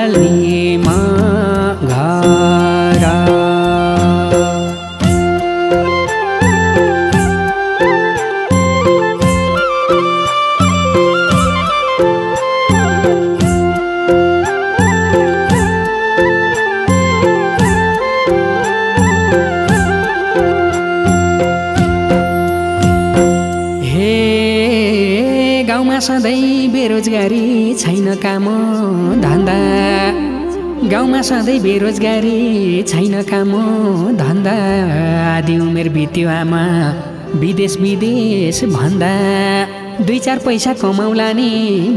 डाली मांगारा। सधैँ बेरोजगारी छैन काम धन्दा, गाउँमा सधैँ बेरोजगारी छैन काम धन्दा। आधी उमेर बित्यो आमा विदेश विदेश भन्दा, दुई चार पैसा कमाउला नि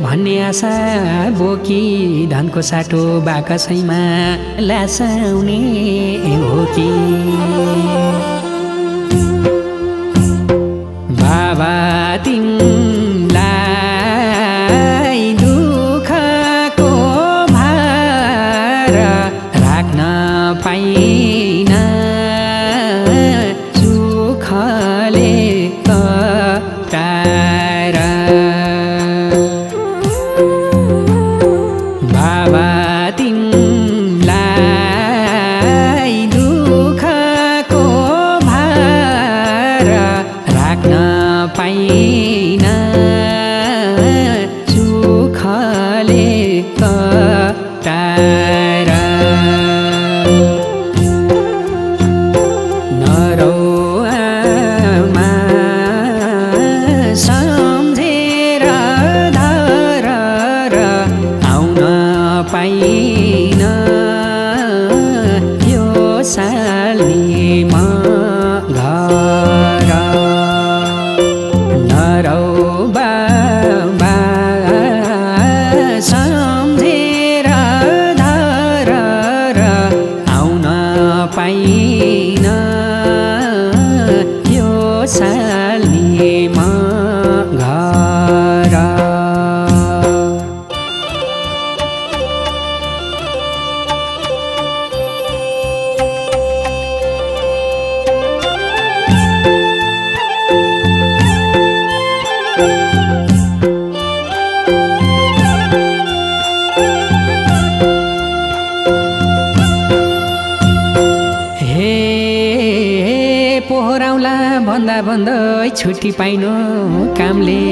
भन्ने आशा बोकी धनको साटो बाकसैमा लासाउने हो कि। बाबा भन्दा भन्दै छुट्टी पाइनु कामले,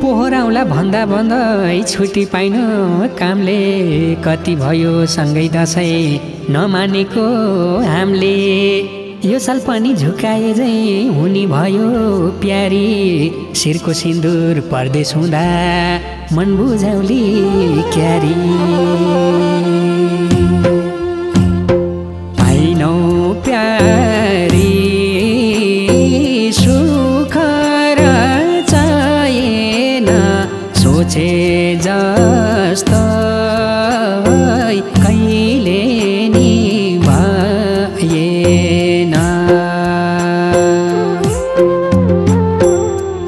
पोहोराउला भन्दा भन्दै छुट्टी पाइनु कामले। कति भयो सँगै दसैँ नमानेको हामीले, यो साल पनि झुकाए झै हुने भयो प्यारी। शिरको सिन्दुर परदेश हुँदा मन बुझाउली क्यारी। आइनौ प्यारी सोचे जस्तो कहिले नि भएन।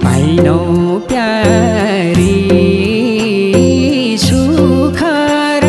पाइनौ प्यारी सुख र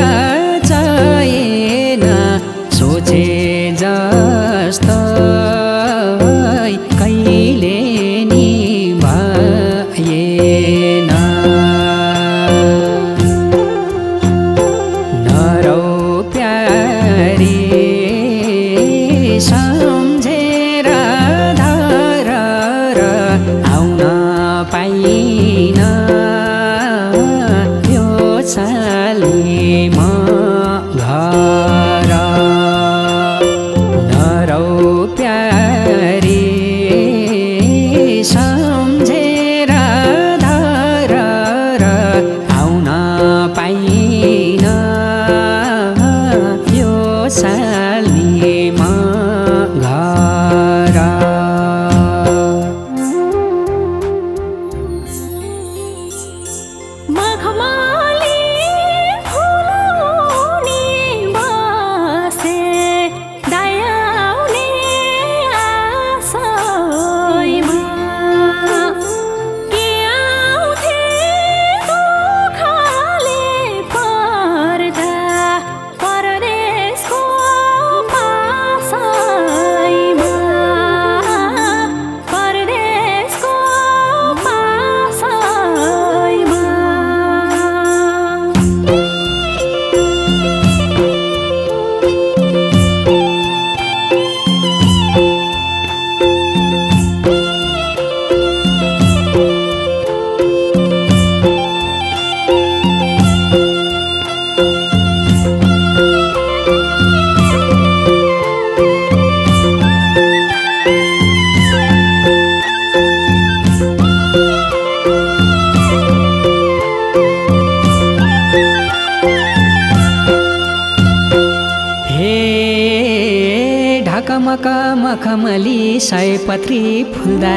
ढकमक मखमली सयपत्री फुल्दा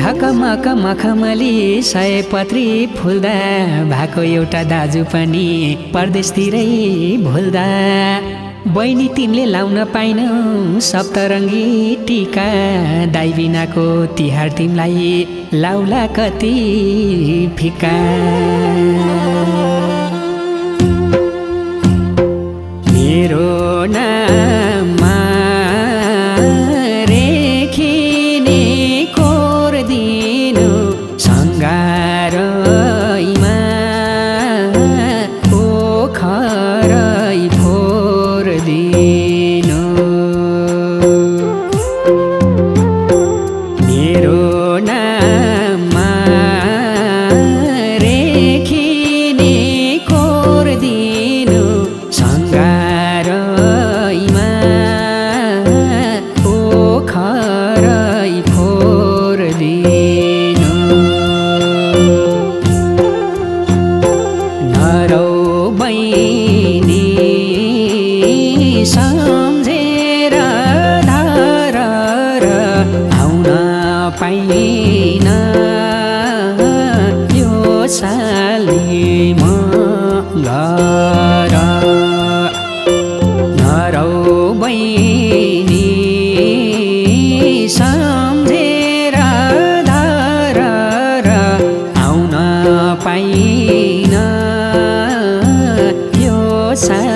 ढकमक मखमली सयपत्री फुल्दा भएको एउटा दाजु पनि परदेशतिरै भुल्दा बहिनी तिमीले लाउन पाइनौ सप्तरङ्गी टीका दाइ बिनाको तिहार तिमीलाई लाउला कति फिका। मेरो नाममा रेखिने कोर दिनु सङ्गारैमा पोखरै फोर दिनु। मेरो नाममा रेखिने कोर दिनु सम्झेर धार आउन पाइन यो साली म घर। नरौ बहिनी सम्झेर धार आउन पाइन यो साली